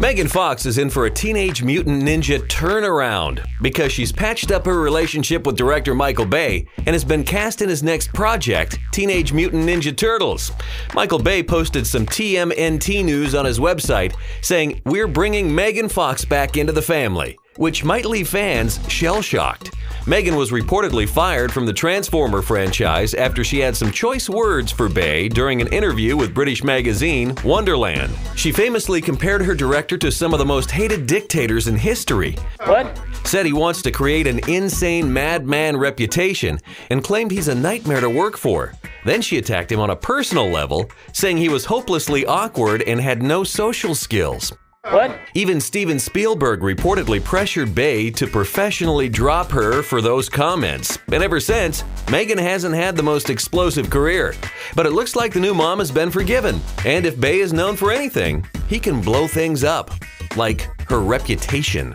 Megan Fox is in for a Teenage Mutant Ninja turnaround because she's patched up her relationship with director Michael Bay and has been cast in his next project, Teenage Mutant Ninja Turtles. Michael Bay posted some TMNT news on his website saying, "We're bringing Megan Fox back into the family," which might leave fans shell-shocked. Megan was reportedly fired from the Transformer franchise after she had some choice words for Bay during an interview with British magazine Wonderland. She famously compared her director to some of the most hated dictators in history. What? Said he wants to create an insane madman reputation and claimed he's a nightmare to work for. Then she attacked him on a personal level, saying he was hopelessly awkward and had no social skills. What? Even Steven Spielberg reportedly pressured Bay to professionally drop her for those comments. And ever since, Megan hasn't had the most explosive career. But it looks like the new mom has been forgiven. And if Bay is known for anything, he can blow things up. Like her reputation.